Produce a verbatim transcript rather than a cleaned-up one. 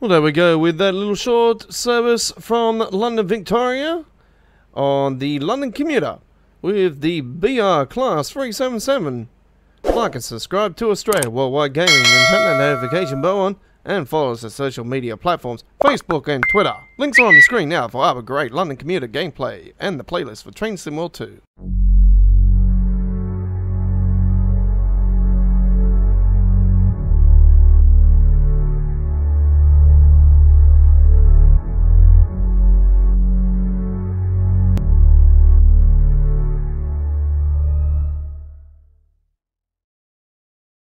Well, there we go with that little short service from London Victoria on the London Commuter with the B R Class three seventy-seven. Like and subscribe to Australia Worldwide Gaming and hit that notification bell on, and follow us on social media platforms, Facebook and Twitter. Links are on the screen now for other great London Commuter gameplay and the playlist for Train Sim World two.